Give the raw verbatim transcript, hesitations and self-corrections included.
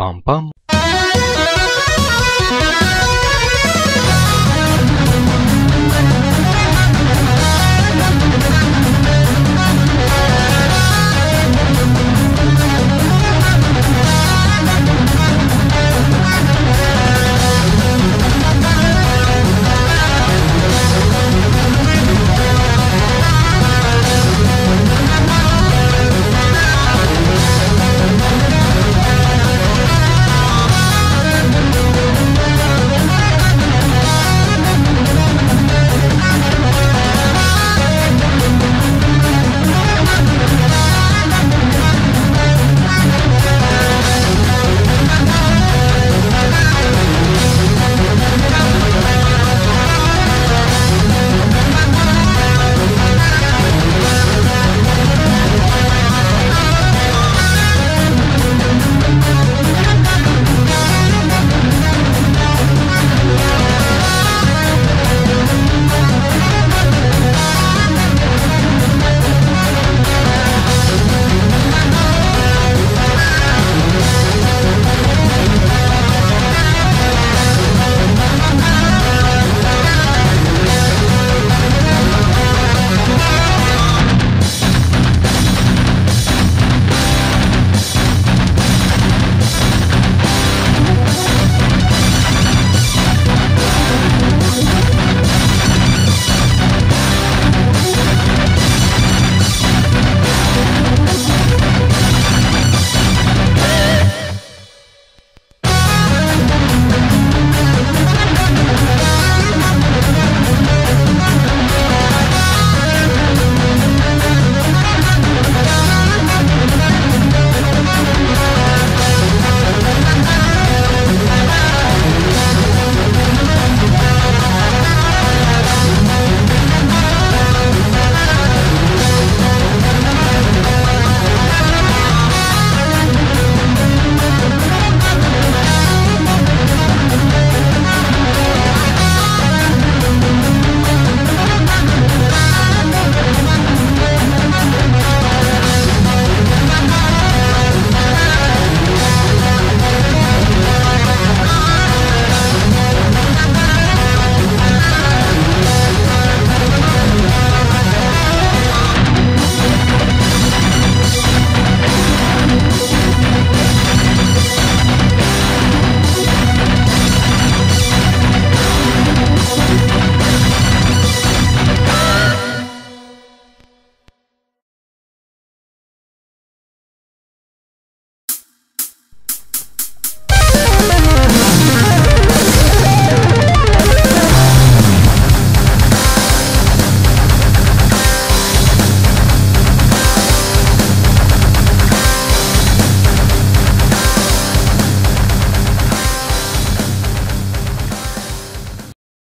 Pam pam.